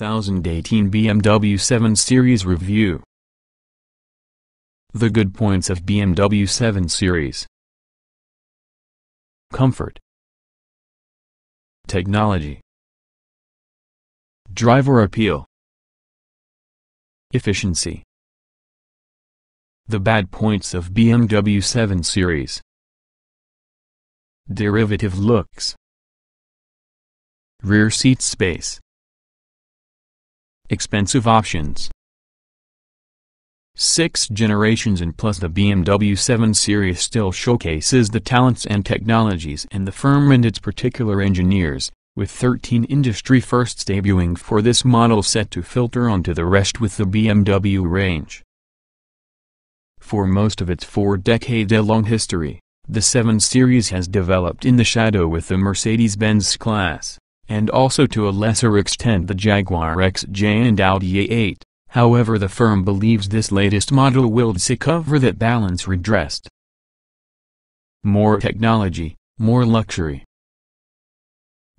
2018 BMW 7 Series review. The good points of BMW 7 Series: comfort, technology, driver appeal, efficiency. The bad points of BMW 7 Series: derivative looks, rear seat space, expensive options. 6 generations and plus, the BMW 7 Series still showcases the talents and technologies in the firm and its particular engineers, with 13 industry firsts debuting for this model set to filter onto the rest with the BMW range. For most of its four-decade-long history, the 7 Series has developed in the shadow with the Mercedes-Benz class, and also to a lesser extent the Jaguar XJ and Audi A8, however the firm believes this latest model will recover that balance redressed. More technology, more luxury.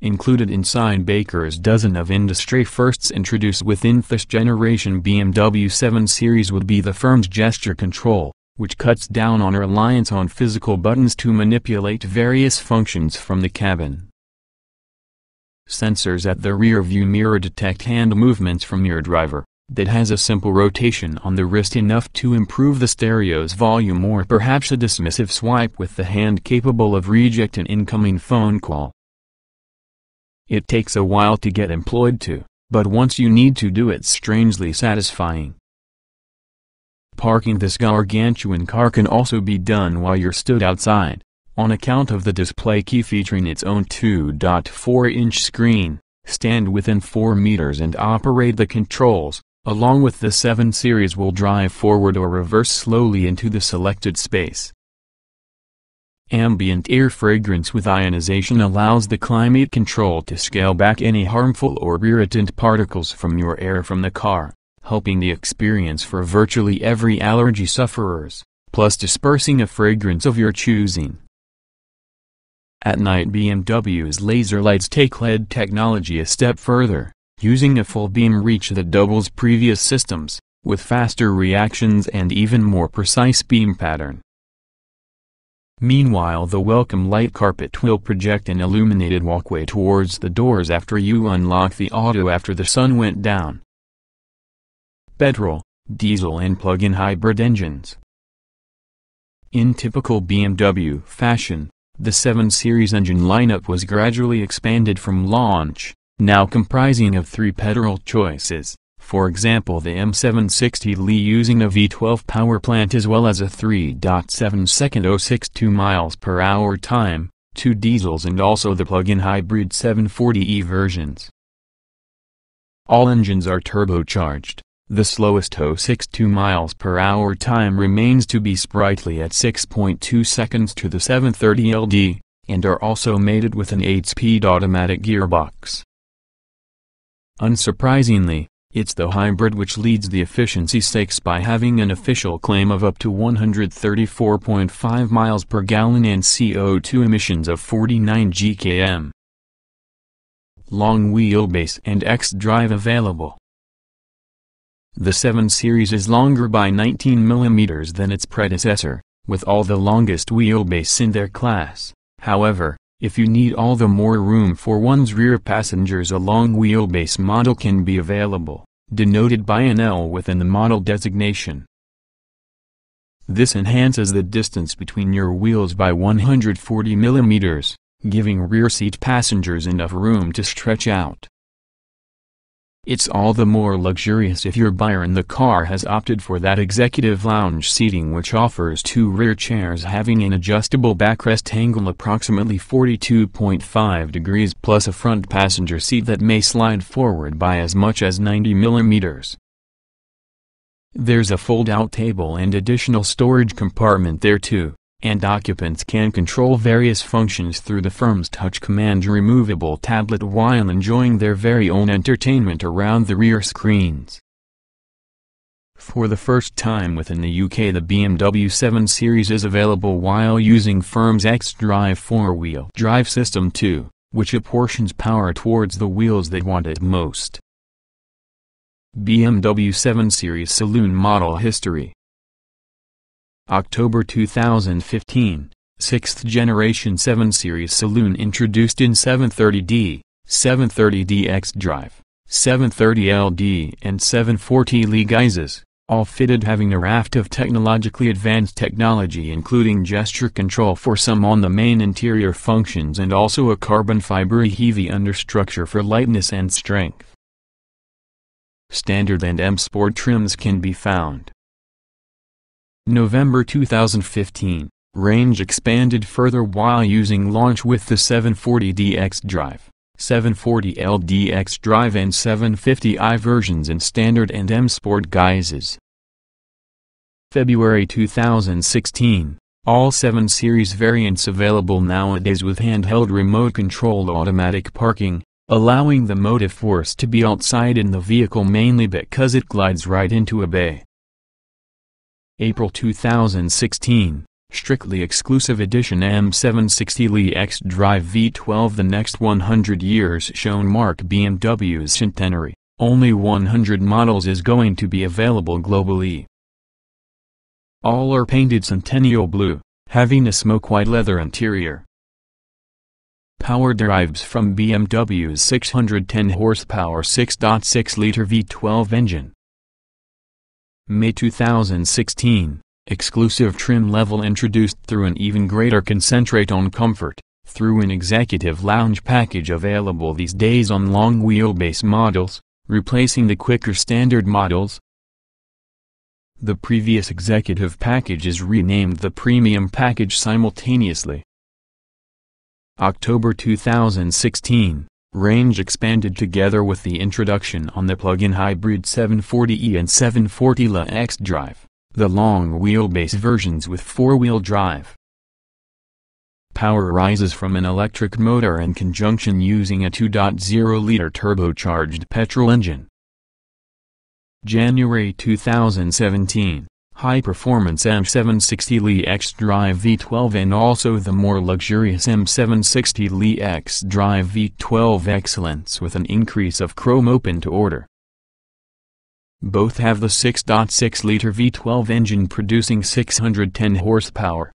Included inside Baker's dozen of industry firsts introduced within this generation BMW 7 Series would be the firm's gesture control, which cuts down on reliance on physical buttons to manipulate various functions from the cabin. Sensors at the rear view mirror detect hand movements from your driver, that has a simple rotation on the wrist enough to improve the stereo's volume, or perhaps a dismissive swipe with the hand capable of reject an incoming phone call. It takes a while to get employed to, but once you need to do, it's strangely satisfying. Parking this gargantuan car can also be done while you're stood outside, on account of the display key featuring its own 2.4-inch screen. Stand within 4 meters and operate the controls, along with the 7 Series will drive forward or reverse slowly into the selected space. Ambient air fragrance with ionization allows the climate control to scale back any harmful or irritant particles from your air from the car, helping the experience for virtually every allergy sufferers, plus dispersing a fragrance of your choosing. At night, BMW's laser lights take LED technology a step further, using a full beam reach that doubles previous systems, with faster reactions and even more precise beam pattern. Meanwhile, the welcome light carpet will project an illuminated walkway towards the doors after you unlock the auto after the sun went down. Petrol, diesel and plug-in hybrid engines. In typical BMW fashion, the 7 Series engine lineup was gradually expanded from launch, now comprising of 3 petrol choices, for example the M760Li using a V12 power plant as well as a 3.7-second 0.62 miles per hour time, 2 diesels and also the plug-in hybrid 740E versions. All engines are turbocharged. The slowest 0.62 miles per hour time remains to be sprightly at 6.2 seconds to the 730LD, and are also mated with an 8-speed automatic gearbox. Unsurprisingly, it's the hybrid which leads the efficiency stakes by having an official claim of up to 134.5 miles per gallon and CO2 emissions of 49 GKM. Long wheelbase and xDrive available. The 7 Series is longer by 19 mm than its predecessor, with all the longest wheelbase in their class. However, if you need all the more room for one's rear passengers, a long wheelbase model can be available, denoted by an L within the model designation. This enhances the distance between your wheels by 140 mm, giving rear seat passengers enough room to stretch out. It's all the more luxurious if your buyer in the car has opted for that executive lounge seating, which offers 2 rear chairs having an adjustable backrest angle approximately 42.5 degrees plus a front passenger seat that may slide forward by as much as 90 mm. There's a fold-out table and additional storage compartment there too, and occupants can control various functions through the firm's touch command removable tablet while enjoying their very own entertainment around the rear screens. For the first time within the UK, the BMW 7 Series is available while using firm's xDrive 4-wheel drive system too, which apportions power towards the wheels that want it most. BMW 7 Series saloon model history. October 2015, 6th generation 7 Series saloon introduced in 730D, 740DX Drive, 740LD and 740Le guises, all fitted having a raft of technologically advanced technology including gesture control for some on the main interior functions and also a carbon fiber heavy understructure for lightness and strength. Standard and M Sport trims can be found. November 2015, range expanded further while using launch with the 740DX Drive, 740LDX Drive and 750i versions in Standard and M Sport guises. February 2016, all 7 Series variants available nowadays with handheld remote controlled automatic parking, allowing the motive force to be outside in the vehicle mainly because it glides right into a bay. April 2016, strictly exclusive edition M760Li xDrive V12. The next 100 years shown mark BMW's centenary, only 100 models is going to be available globally. All are painted centennial blue, having a smoke-white leather interior. Power derives from BMW's 610 horsepower 6.6-liter V12 engine. May 2016, exclusive trim level introduced through an even greater concentrate on comfort, through an executive lounge package available these days on long wheelbase models, replacing the quicker standard models. The previous executive package is renamed the premium package simultaneously. October 2016, range expanded together with the introduction on the plug-in hybrid 740E and 740Le xDrive, the long wheelbase versions with four-wheel drive. Power rises from an electric motor in conjunction using a 2.0-liter turbocharged petrol engine. January 2017, high-performance M760Li xDrive V12 and also the more luxurious M760Li xDrive V12 Excellence with an increase of chrome open to order. Both have the 6.6-liter V12 engine producing 610 horsepower.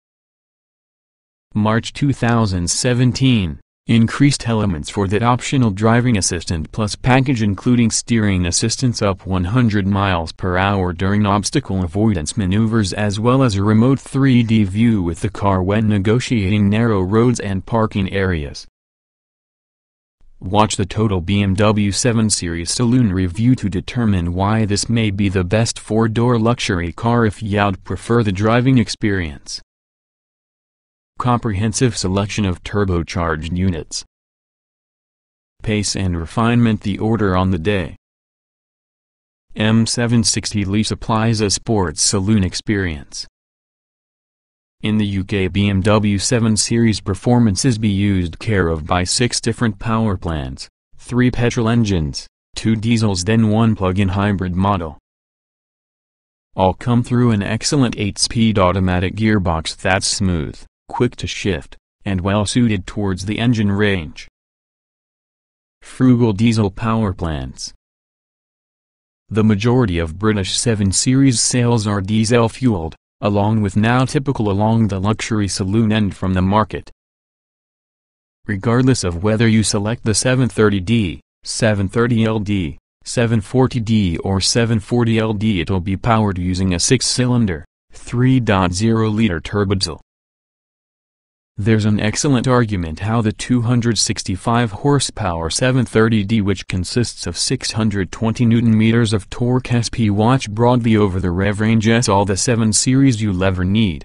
March 2017, increased elements for that optional driving assistant plus package including steering assistance up 100 miles per hour during obstacle avoidance maneuvers as well as a remote 3D view with the car when negotiating narrow roads and parking areas. Watch the total BMW 7 Series saloon review to determine why this may be the best four-door luxury car if you'd prefer the driving experience. Comprehensive selection of turbocharged units. Pace and refinement the order on the day. M760Li supplies a sports saloon experience. In the UK, BMW 7 Series Performance is be used care of by 6 different power plants, 3 petrol engines, 2 diesels then 1 plug-in hybrid model. All come through an excellent 8-speed automatic gearbox that's smooth, quick to shift, and well suited towards the engine range. Frugal diesel power plants. The majority of British 7 Series sales are diesel fueled, along with now typical along the luxury saloon end from the market. Regardless of whether you select the 730D, 740LD, 740D or 740LD, it'll be powered using a 6-cylinder, 3.0-liter turbodiesel. There's an excellent argument how the 265 horsepower 730D, which consists of 620 Nm of torque, has watch broadly over the rev range as all the 7 Series you'll ever need.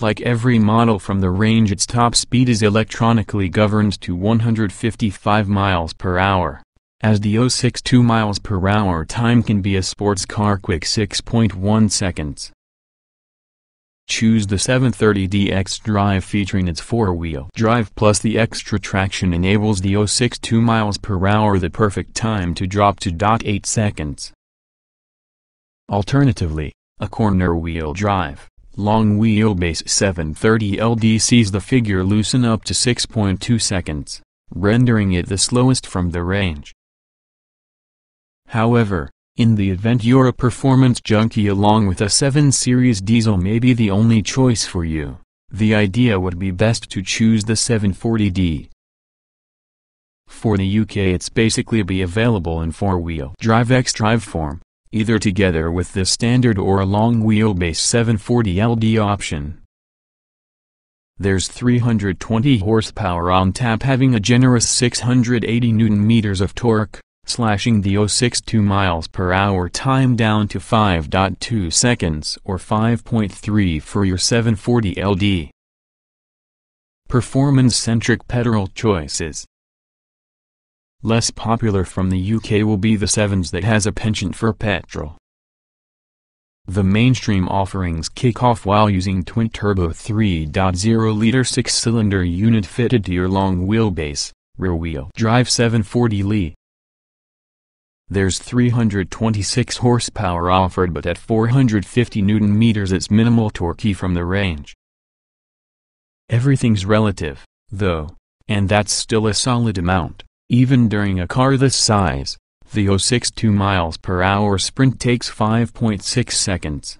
Like every model from the range, its top speed is electronically governed to 155 miles per hour, as the 0.62 miles per hour time can be a sports car quick 6.1 seconds. Choose the 730DX Drive featuring its four-wheel drive plus the extra traction enables the 0.62 miles per hour, the perfect time to drop to 0.8 seconds. Alternatively, a corner-wheel drive, long wheelbase 730LD sees the figure loosen up to 6.2 seconds, rendering it the slowest from the range. However, in the event you're a performance junkie, along with a 7 Series diesel may be the only choice for you. The idea would be best to choose the 740D. For the UK, it's basically be available in 4-wheel drive xDrive form, either together with the standard or a long wheelbase 740LD option. There's 320 horsepower on tap, having a generous 680 Nm of torque, slashing the 0.62 mph time down to 5.2 seconds or 5.3 for your 740LD. Performance-centric petrol choices. Less popular from the UK will be the 7s that has a penchant for petrol. The mainstream offerings kick off while using twin-turbo 3.0-liter 6-cylinder unit fitted to your long wheelbase, rear-wheel drive 740Li. There's 326 horsepower offered, but at 450 Nm it's minimal torque from the range. Everything's relative, though, and that's still a solid amount. Even during a car this size, the 0.62 mph sprint takes 5.6 seconds.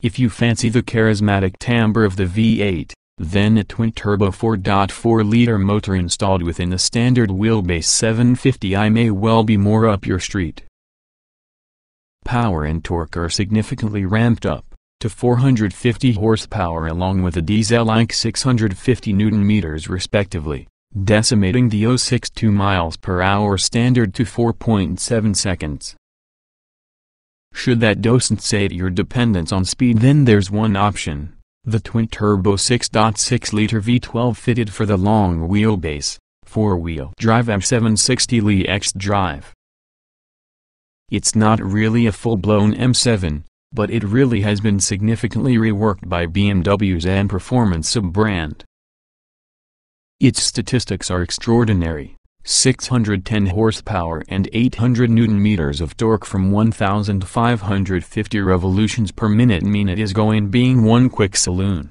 If you fancy the charismatic timbre of the V8, then a twin-turbo 4.4-liter motor installed within the standard wheelbase 750i may well be more up your street. Power and torque are significantly ramped up, to 450 horsepower along with a diesel-like 650 Nm respectively, decimating the 0.62 mph standard to 4.7 seconds. Should that doesn't sate your dependence on speed, then there's one option. The twin-turbo 6.6-liter V12 fitted for the long wheelbase, 4-wheel drive M760Li xDrive. It's not really a full-blown M7, but it really has been significantly reworked by BMW's M Performance sub-brand. Its statistics are extraordinary, 610 horsepower and 800 Nm of torque from 1,550 revolutions per minute mean it is going being one quick saloon.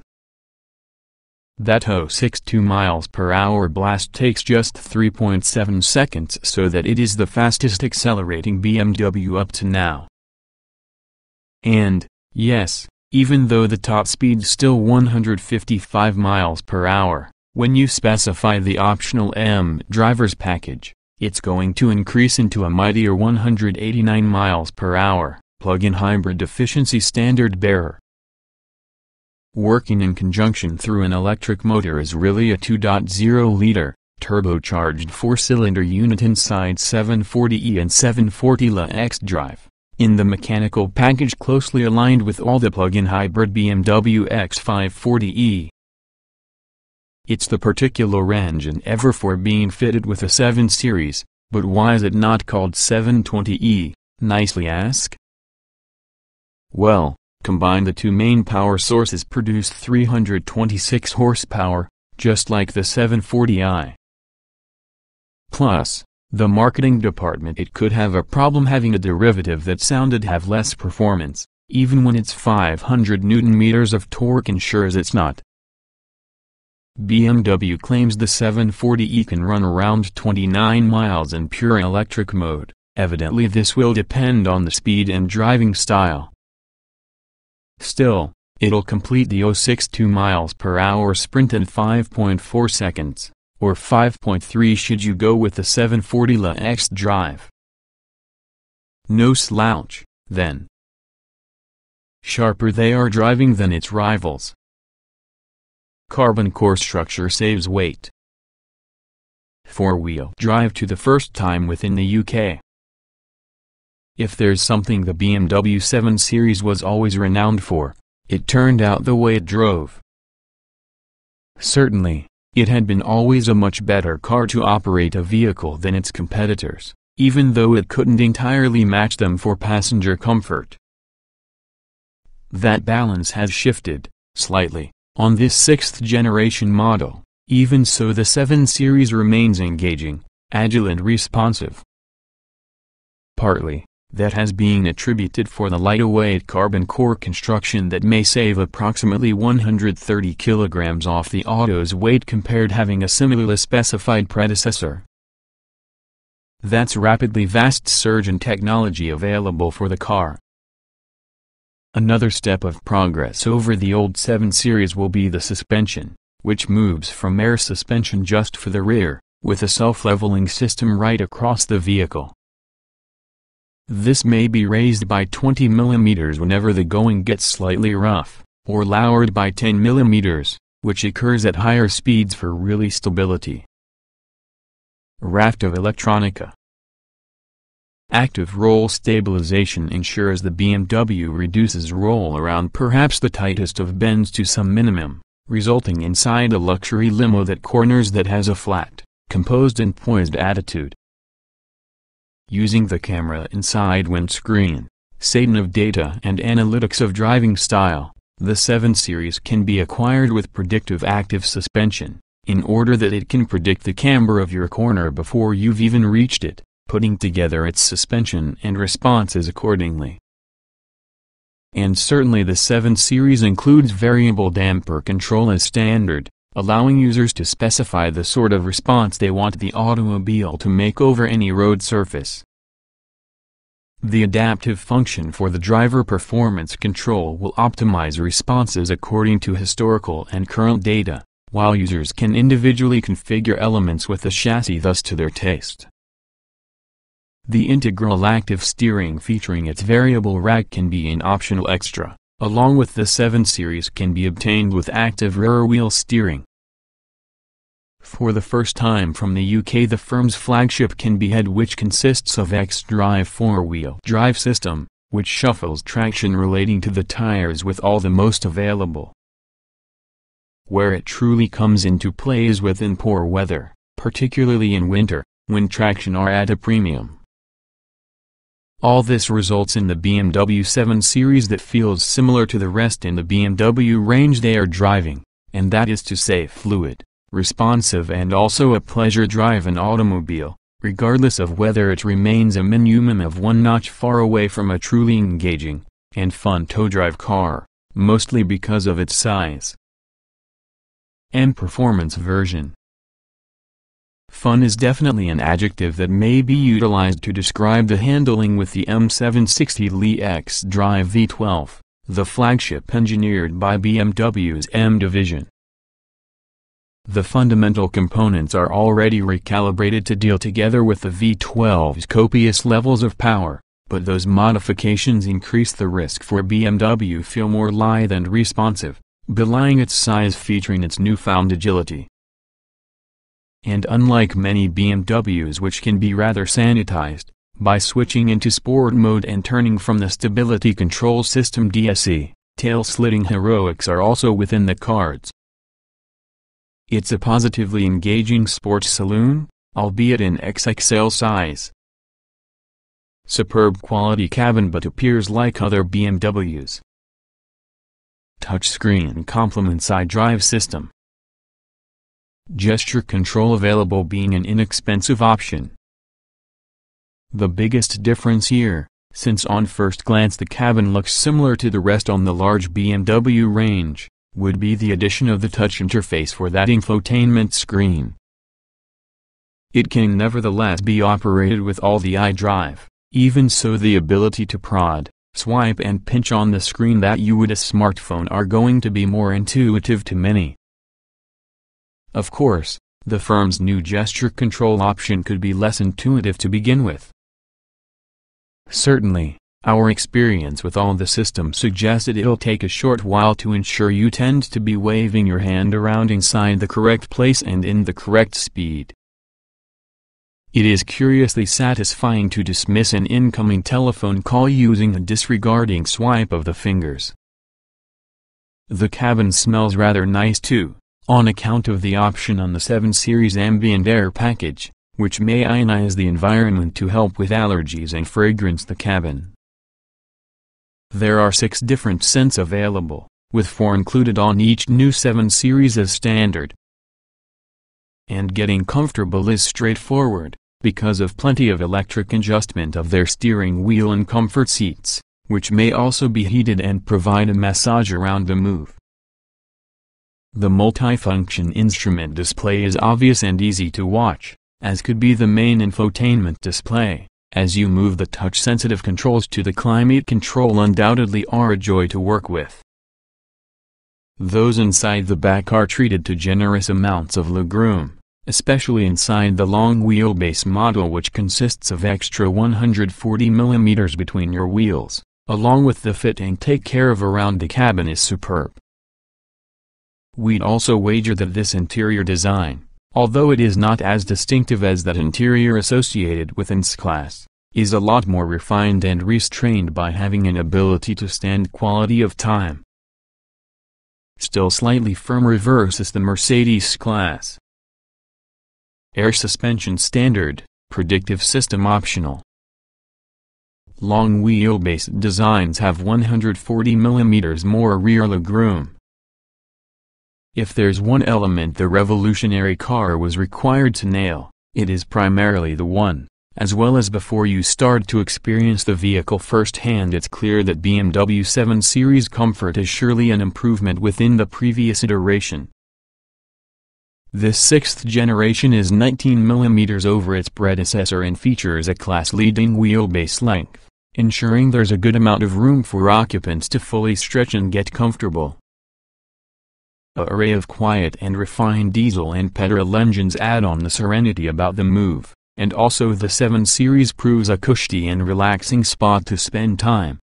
That 0.62 mph blast takes just 3.7 seconds, so that it is the fastest accelerating BMW up to now. And, yes, even though the top speed's still 155 mph, when you specify the optional M Drivers package, it's going to increase into a mightier 189 mph plug-in hybrid efficiency standard bearer. Working in conjunction through an electric motor is really a 2.0-liter, turbocharged 4-cylinder unit inside 740E and 740Le xDrive, in the mechanical package closely aligned with all the plug-in hybrid BMW X540E. It's the particular engine ever for being fitted with a 7 Series, but why is it not called 720E, nicely ask? Well, combined, the two main power sources produce 326 horsepower, just like the 740i. Plus, the marketing department it could have a problem having a derivative that sounded have less performance, even when its 500 Nm of torque ensures it's not. BMW claims the 740E can run around 29 miles in pure electric mode. Evidently this will depend on the speed and driving style. Still, it'll complete the 0.62 mph sprint in 5.4 seconds, or 5.3 should you go with the 740Le xDrive. No slouch, then. Sharper they are driving than its rivals. Carbon core structure saves weight. 4-wheel drive to the first time within the UK. If there's something the BMW 7 Series was always renowned for, it turned out the way it drove. Certainly, it had been always a much better car to operate a vehicle than its competitors, even though it couldn't entirely match them for passenger comfort. That balance has shifted, slightly, on this 6th-generation model. Even so, the 7 Series remains engaging, agile and responsive. Partly, that has been attributed for the lightweight carbon core construction that may save approximately 130 kilograms off the auto's weight compared having a similarly specified predecessor. That's rapidly vast surge in technology available for the car. Another step of progress over the old 7 Series will be the suspension, which moves from air suspension just for the rear, with a self-leveling system right across the vehicle. This may be raised by 20 mm whenever the going gets slightly rough, or lowered by 10 mm, which occurs at higher speeds for really stability. Raft of electronica. Active roll stabilization ensures the BMW reduces roll around perhaps the tightest of bends to some minimum, resulting inside a luxury limo that corners that has a flat, composed and poised attitude. Using the camera inside windscreen, Satan of data and analytics of driving style, the 7 Series can be acquired with predictive active suspension, in order that it can predict the camber of your corner before you've even reached it, putting together its suspension and responses accordingly. And certainly the 7 Series includes variable damper control as standard, allowing users to specify the sort of response they want the automobile to make over any road surface. The adaptive function for the driver performance control will optimize responses according to historical and current data, while users can individually configure elements with the chassis thus to their taste. The integral active steering featuring its variable rack can be an optional extra, along with the 7 Series can be obtained with active rear-wheel steering. For the first time from the UK, the firm's flagship can be had, which consists of xDrive four-wheel drive system, which shuffles traction relating to the tires with all the most available. Where it truly comes into play is within poor weather, particularly in winter, when traction are at a premium. All this results in the BMW 7 Series that feels similar to the rest in the BMW range they are driving, and that is to say fluid, responsive and also a pleasure drive an automobile, regardless of whether it remains a minimum of one notch far away from a truly engaging, and fun tow-drive car, mostly because of its size. M Performance version. Fun is definitely an adjective that may be utilized to describe the handling with the M760Li xDrive V12, the flagship engineered by BMW's M division. The fundamental components are already recalibrated to deal together with the V12's copious levels of power, but those modifications increase the risk for BMW feel more lithe and responsive, belying its size featuring its newfound agility. And unlike many BMWs which can be rather sanitized, by switching into sport mode and turning from the stability control system DSC, tail-slitting heroics are also within the cards. It's a positively engaging sports saloon, albeit in XXL size. Superb quality cabin but appears like other BMWs. Touchscreen complements iDrive system. Gesture control available being an inexpensive option. The biggest difference here, since on first glance the cabin looks similar to the rest on the large BMW range, would be the addition of the touch interface for that infotainment screen. It can nevertheless be operated with all the iDrive, even so the ability to prod, swipe and pinch on the screen that you would a smartphone are going to be more intuitive to many. Of course, the firm's new gesture control option could be less intuitive to begin with. Certainly, our experience with all the systems suggested it'll take a short while to ensure you tend to be waving your hand around inside the correct place and in the correct speed. It is curiously satisfying to dismiss an incoming telephone call using a disregarding swipe of the fingers. The cabin smells rather nice too, on account of the option on the 7 Series ambient air package, which may ionize the environment to help with allergies and fragrance the cabin. There are 6 different scents available, with 4 included on each new 7 Series as standard. And getting comfortable is straightforward, because of plenty of electric adjustment of their steering wheel and comfort seats, which may also be heated and provide a massage around the move. The multifunction instrument display is obvious and easy to watch, as could be the main infotainment display, as you move the touch-sensitive controls to the climate control undoubtedly are a joy to work with. Those inside the back are treated to generous amounts of legroom, especially inside the long wheelbase model, which consists of extra 140mm between your wheels, along with the fit and take care of around the cabin is superb. We'd also wager that this interior design, although it is not as distinctive as that interior associated with its class, is a lot more refined and restrained by having an ability to stand quality of time. Still slightly firmer versus the Mercedes class. Air suspension standard, predictive system optional. Long wheelbase designs have 140mm more rear legroom. If there's one element the revolutionary car was required to nail, it is primarily the one, as well as before you start to experience the vehicle firsthand, it's clear that BMW 7 Series comfort is surely an improvement within the previous iteration. This sixth generation is 19mm over its predecessor and features a class-leading wheelbase length, ensuring there's a good amount of room for occupants to fully stretch and get comfortable. An array of quiet and refined diesel and petrol engines add on the serenity about the move, and also the 7 Series proves a cushy and relaxing spot to spend time.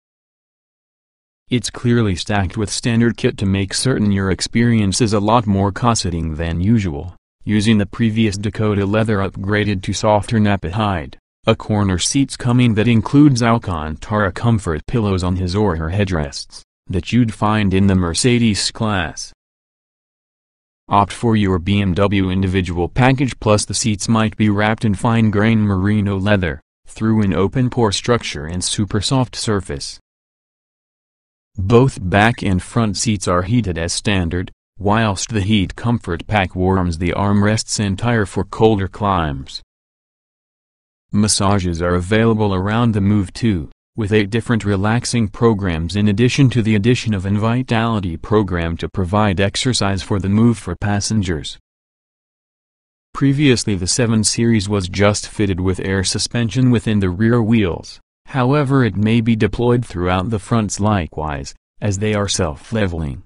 It's clearly stacked with standard kit to make certain your experience is a lot more cosseting than usual, using the previous Dakota leather upgraded to softer Napa hide, a corner seats coming that includes Alcantara comfort pillows on his or her headrests, that you'd find in the Mercedes class. Opt for your BMW individual package plus the seats might be wrapped in fine grain merino leather, through an open pore structure and super soft surface. Both back and front seats are heated as standard, whilst the heat comfort pack warms the armrests and tire for colder climbs. Massages are available around the move too, with 8 different relaxing programs in addition to the addition of a Vitality program to provide exercise for the move for passengers. Previously the 7 Series was just fitted with air suspension within the rear wheels, however it may be deployed throughout the fronts likewise, as they are self-leveling.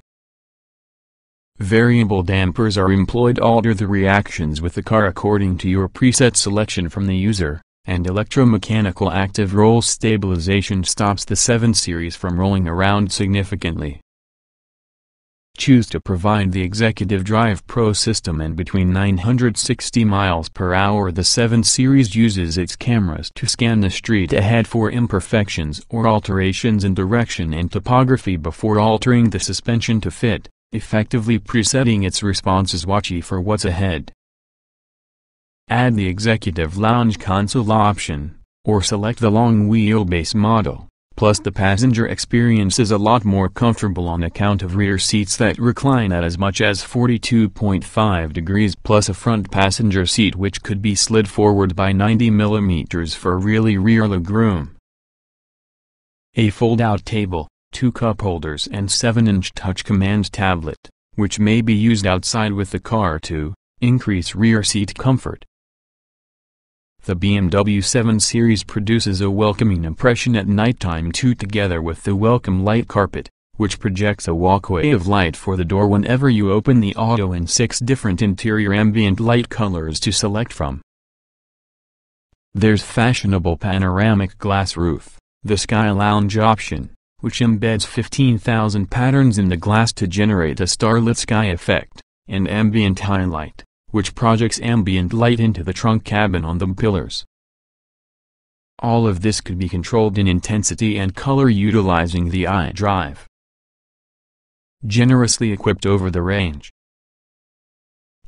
Variable dampers are employed to alter the reactions with the car according to your preset selection from the user, and electromechanical active roll stabilization stops the 7 Series from rolling around significantly. Choose to provide the Executive Drive Pro system, and between 960 miles per hour the 7 Series uses its cameras to scan the street ahead for imperfections or alterations in direction and topography before altering the suspension to fit, effectively presetting its responses watchy for what's ahead. Add the Executive Lounge console option, or select the long wheelbase model, plus the passenger experience is a lot more comfortable on account of rear seats that recline at as much as 42.5 degrees plus a front passenger seat which could be slid forward by 90mm for really rear legroom. A fold-out table, 2 cup holders and 7-inch touch command tablet, which may be used outside with the car to increase rear seat comfort. The BMW 7 Series produces a welcoming impression at nighttime too, together with the welcome light carpet, which projects a walkway of light for the door whenever you open the auto, and 6 different interior ambient light colors to select from. There's fashionable panoramic glass roof, the Sky Lounge option, which embeds 15,000 patterns in the glass to generate a starlit sky effect, and ambient highlight, which projects ambient light into the trunk cabin on the pillars. All of this could be controlled in intensity and color utilizing the iDrive. Generously equipped over the range.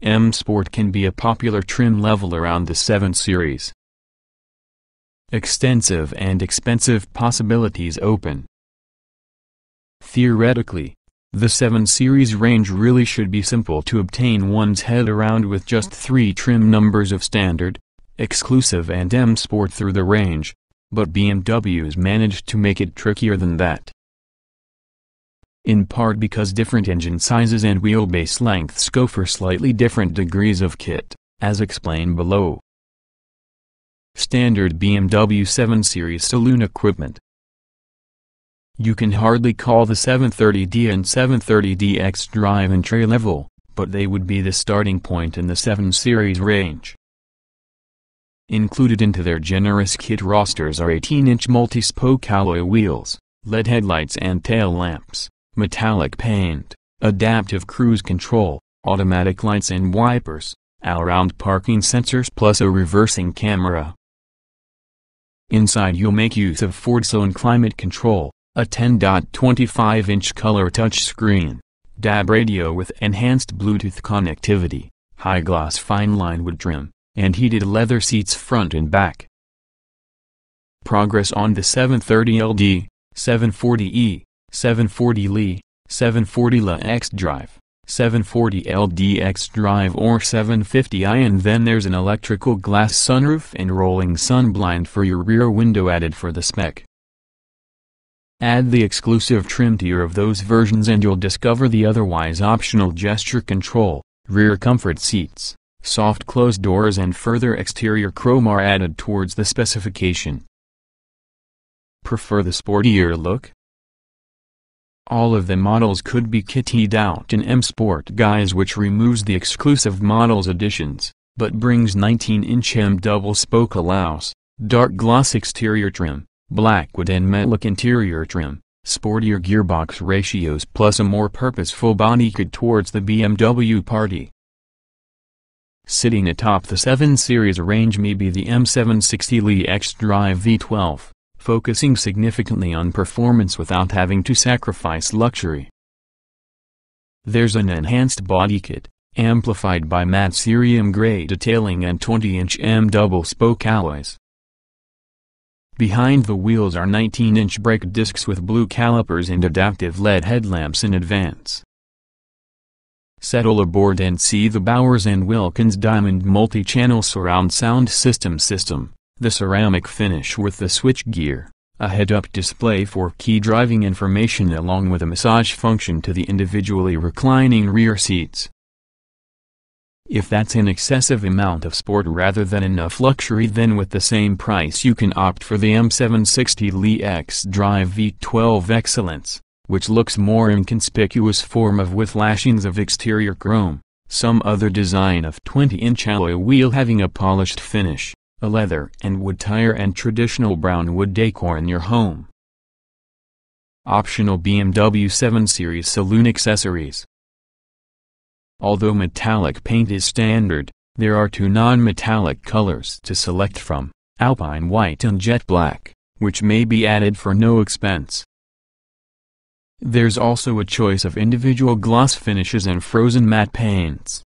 M Sport can be a popular trim level around the 7 Series. Extensive and expensive possibilities open. Theoretically, the 7 Series range really should be simple to obtain one's head around, with just 3 trim numbers of standard, exclusive and M Sport through the range, but BMW's managed to make it trickier than that. In part because different engine sizes and wheelbase lengths go for slightly different degrees of kit, as explained below. standard BMW 7 Series saloon equipment. You can hardly call the 730D and 730DX Drive entry level, but they would be the starting point in the 7 Series range. Included into their generous kit rosters are 18-inch multi-spoke alloy wheels, LED headlights and tail lamps, metallic paint, adaptive cruise control, automatic lights and wipers, all-round parking sensors plus a reversing camera. Inside you'll make use of Ford's own climate control, a 10.25-inch color touchscreen, DAB radio with enhanced Bluetooth connectivity, high-gloss fine-line wood trim, and heated leather seats front and back. Progress on the 730LD, 740E, 740Li, 740Le xDrive, 740LDX Drive or 750i, and then there's an electrical glass sunroof and rolling sunblind for your rear window added for the spec. Add the exclusive trim tier of those versions and you'll discover the otherwise optional gesture control, rear comfort seats, soft closed doors and further exterior chrome are added towards the specification. Prefer the sportier look? All of the models could be kitted out in M Sport Guise, which removes the exclusive models additions, but brings 19-inch M double spoke alloys, dark gloss exterior trim, blackwood and metallic interior trim, sportier gearbox ratios plus a more purposeful body kit towards the BMW party. Sitting atop the 7 Series range may be the M760Li xDrive V12, focusing significantly on performance without having to sacrifice luxury. There's an enhanced body kit, amplified by matte cerium grey detailing and 20-inch M double-spoke alloys. Behind the wheels are 19-inch brake discs with blue calipers and adaptive LED headlamps in advance. Settle aboard and see the Bowers & Wilkins Diamond multi-channel surround sound system, the ceramic finish with the switchgear, a head-up display for key driving information along with a massage function to the individually reclining rear seats. If that's an excessive amount of sport rather than enough luxury, then with the same price you can opt for the M760Li xDrive V12 Excellence, which looks more inconspicuous form of with lashings of exterior chrome, some other design of 20-inch alloy wheel having a polished finish, a leather and wood tire and traditional brown wood decor in your home. Optional BMW 7 Series saloon accessories. Although metallic paint is standard, there are two non-metallic colors to select from, Alpine White and Jet Black, which may be added for no expense. There's also a choice of individual gloss finishes and frozen matte paints.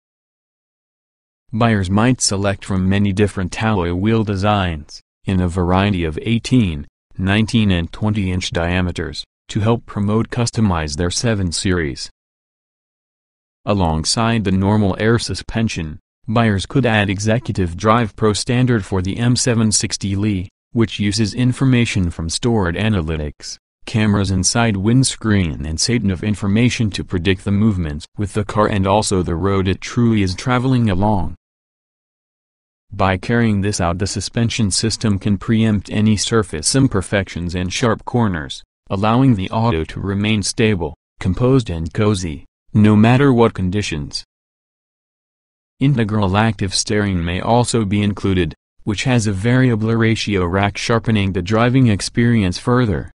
Buyers might select from many different alloy wheel designs, in a variety of 18, 19 and 20-inch diameters, to help promote customize their 7 Series. Alongside the normal air suspension, buyers could add Executive Drive Pro Standard for the M760Li, which uses information from stored analytics, cameras inside windscreen and satnav information to predict the movements with the car and also the road it truly is traveling along. By carrying this out, the suspension system can preempt any surface imperfections and sharp corners, allowing the auto to remain stable, composed and cozy, no matter what conditions. Integral active steering may also be included, which has a variable ratio rack sharpening the driving experience further.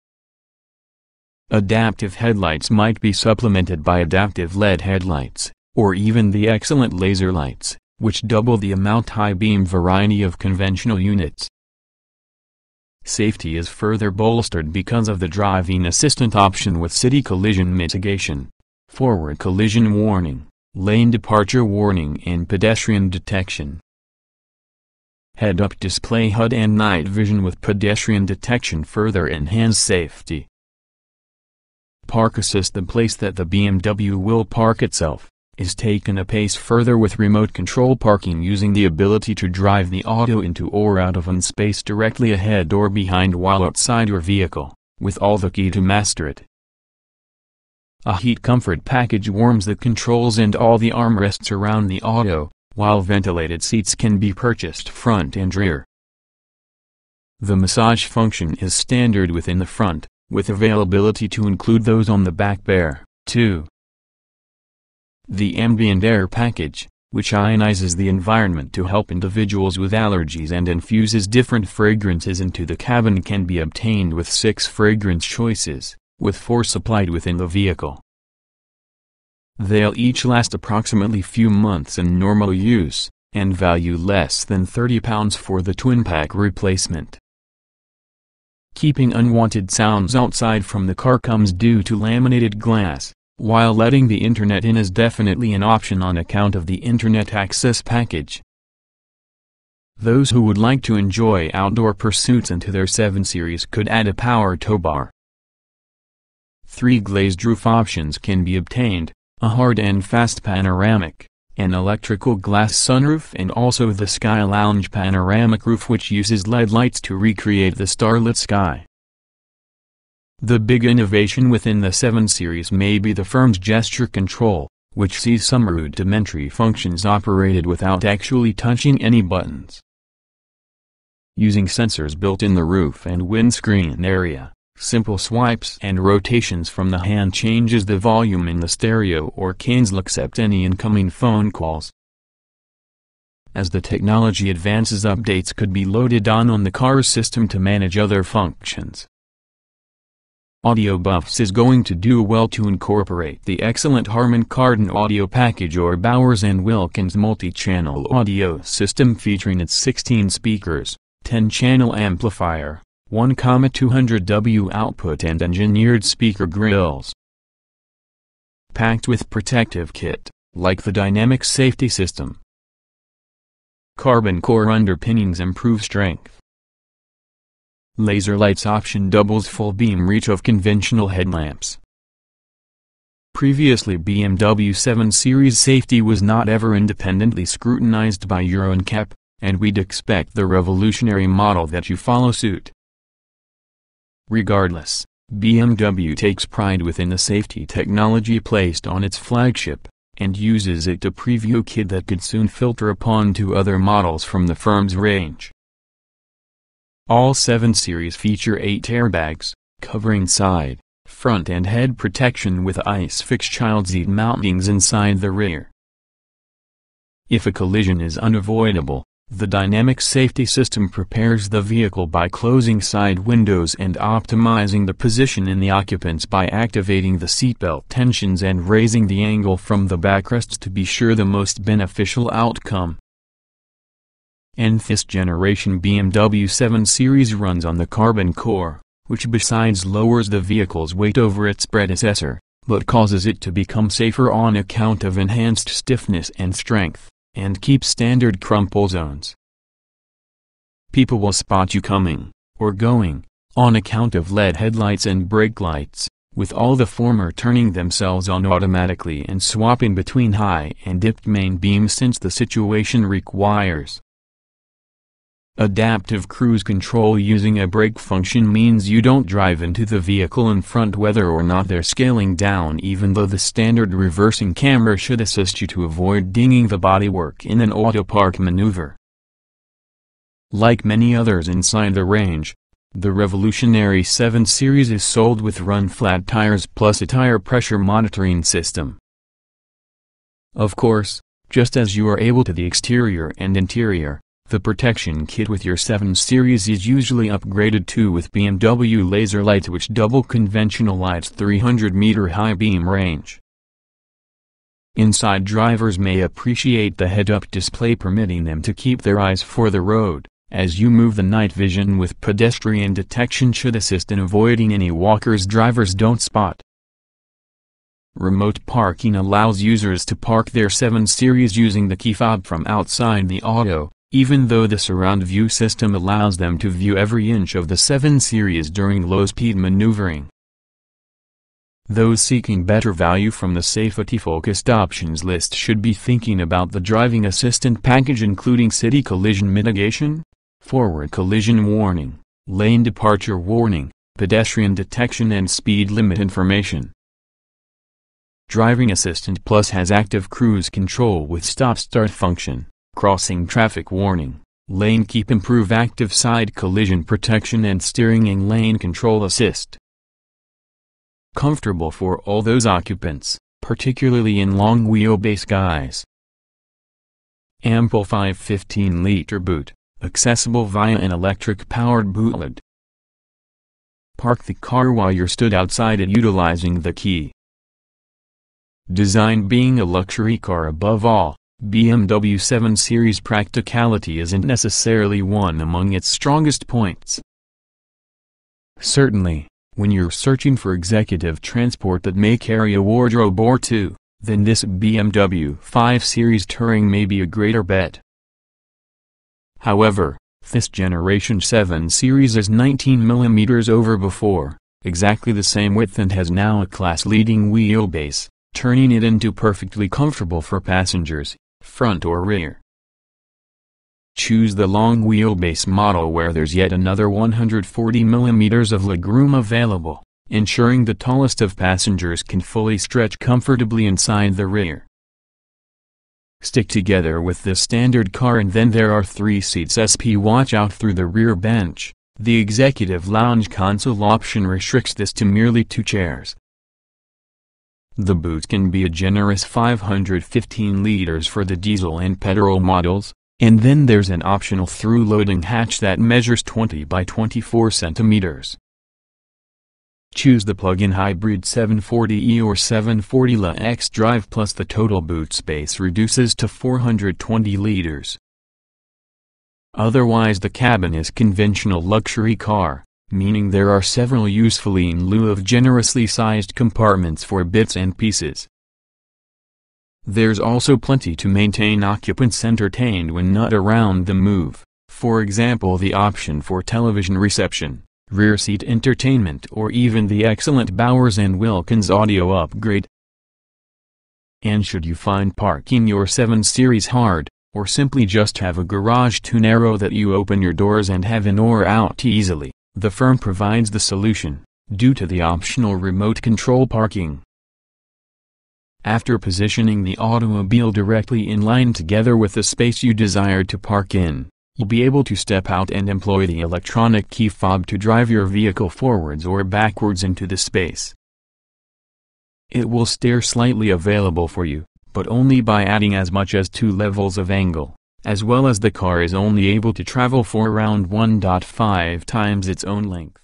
Adaptive headlights might be supplemented by adaptive LED headlights, or even the excellent laser lights, which double the amount high beam variety of conventional units. Safety is further bolstered because of the driving assistant option with city collision mitigation, forward collision warning, lane departure warning and pedestrian detection. Head-up display HUD and night vision with pedestrian detection further enhance safety. Park Assist, the place that the BMW will park itself, is taken a pace further with remote control parking using the ability to drive the auto into or out of an space directly ahead or behind while outside your vehicle, with all the key to master it. A heat comfort package warms the controls and all the armrests around the auto, while ventilated seats can be purchased front and rear. The massage function is standard within the front, with availability to include those on the back bare, too. The ambient air package, which ionizes the environment to help individuals with allergies and infuses different fragrances into the cabin, can be obtained with 6 fragrance choices, with 4 supplied within the vehicle. They'll each last approximately few months in normal use, and value less than £30 for the twin pack replacement. Keeping unwanted sounds outside from the car comes due to laminated glass, while letting the internet in is definitely an option on account of the internet access package. Those who would like to enjoy outdoor pursuits into their 7 Series could add a power tow bar. 3 glazed roof options can be obtained: a hard and fast panoramic, an electrical glass sunroof, and also the Sky Lounge panoramic roof, which uses LED lights to recreate the starlit sky. The big innovation within the 7 Series may be the firm's gesture control, which sees some rudimentary functions operated without actually touching any buttons. Using sensors built in the roof and windscreen area, simple swipes and rotations from the hand changes the volume in the stereo or cancel accept any incoming phone calls. As the technology advances, updates could be loaded on the car's system to manage other functions. Audio Buffs is going to do well to incorporate the excellent Harman Kardon audio package, or Bowers & Wilkins multi-channel audio system, featuring its 16 speakers, 10-channel amplifier, 1,200W output and engineered speaker grills. Packed with protective kit, like the dynamic safety system. Carbon core underpinnings improve strength. Laser lights option doubles full beam reach of conventional headlamps. Previously, BMW 7 Series safety was not ever independently scrutinized by Euro NCAP, and we'd expect the revolutionary model that you follow suit. Regardless, BMW takes pride within the safety technology placed on its flagship, and uses it to preview kit that could soon filter upon to other models from the firm's range. All 7 Series feature 8 airbags, covering side, front and head protection with ice-fixed child seat mountings inside the rear. If a collision is unavoidable, the dynamic safety system prepares the vehicle by closing side windows and optimizing the position in the occupants by activating the seatbelt tensions and raising the angle from the backrests to be sure the most beneficial outcome. And this generation BMW 7 Series runs on the carbon core, which besides lowers the vehicle's weight over its predecessor, but causes it to become safer on account of enhanced stiffness and strength, and keep standard crumple zones. People will spot you coming, or going, on account of LED headlights and brake lights, with all the former turning themselves on automatically and swapping between high and dipped main beams since the situation requires. Adaptive cruise control using a brake function means you don't drive into the vehicle in front whether or not they're scaling down, even though the standard reversing camera should assist you to avoid dinging the bodywork in an auto park maneuver. Like many others inside the range, the revolutionary 7 Series is sold with run-flat tires plus a tire pressure monitoring system. Of course, just as you are able to the exterior and interior, the protection kit with your 7 Series is usually upgraded too with BMW laser lights, which double conventional lights' 300-meter high beam range. Inside drivers may appreciate the head-up display permitting them to keep their eyes for the road, as you move. The night vision with pedestrian detection should assist in avoiding any walkers drivers don't spot. Remote parking allows users to park their 7 Series using the key fob from outside the auto, even though the surround view system allows them to view every inch of the 7 Series during low-speed maneuvering. Those seeking better value from the safety-focused options list should be thinking about the driving assistant package, including city collision mitigation, forward collision warning, lane departure warning, pedestrian detection and speed limit information. Driving Assistant Plus has active cruise control with stop-start function, crossing traffic warning, Lane keep, improve active side collision protection and steering and lane control assist. Comfortable for all those occupants, particularly in long wheelbase guys. Ample 515-liter boot, accessible via an electric-powered bootlet. Park the car while you're stood outside and utilizing the key. Design being a luxury car above all, BMW 7 Series practicality isn't necessarily one among its strongest points. Certainly, when you're searching for executive transport that may carry a wardrobe or two, then this BMW 5 Series Touring may be a greater bet. However, this generation 7 Series is 19mm over before, exactly the same width, and has now a class-leading wheelbase, turning it into perfectly comfortable for passengers, front or rear. Choose the long wheelbase model where there's yet another 140mm of legroom available, ensuring the tallest of passengers can fully stretch comfortably inside the rear. Stick together with the standard car, and then there are 3 seats SP. Watch out through the rear bench. The executive lounge console option restricts this to merely 2 chairs. The boot can be a generous 515 liters for the diesel and petrol models, and then there's an optional through-loading hatch that measures 20 by 24 centimeters. Choose the plug-in hybrid 740E or 740Le xDrive Plus. The total boot space reduces to 420 liters. Otherwise, the cabin is conventional luxury car, meaning there are several usefully in lieu of generously sized compartments for bits and pieces. There's also plenty to maintain occupants entertained when not around the move, for example the option for television reception, rear seat entertainment, or even the excellent Bowers & Wilkins audio upgrade. And should you find parking your 7 Series hard, or simply just have a garage too narrow that you open your doors and have in or out easily, the firm provides the solution, due to the optional remote control parking. After positioning the automobile directly in line together with the space you desire to park in, you'll be able to step out and employ the electronic key fob to drive your vehicle forwards or backwards into the space. It will steer slightly available for you, but only by adding as much as 2 levels of angle, as well as the car is only able to travel for around 1.5 times its own length.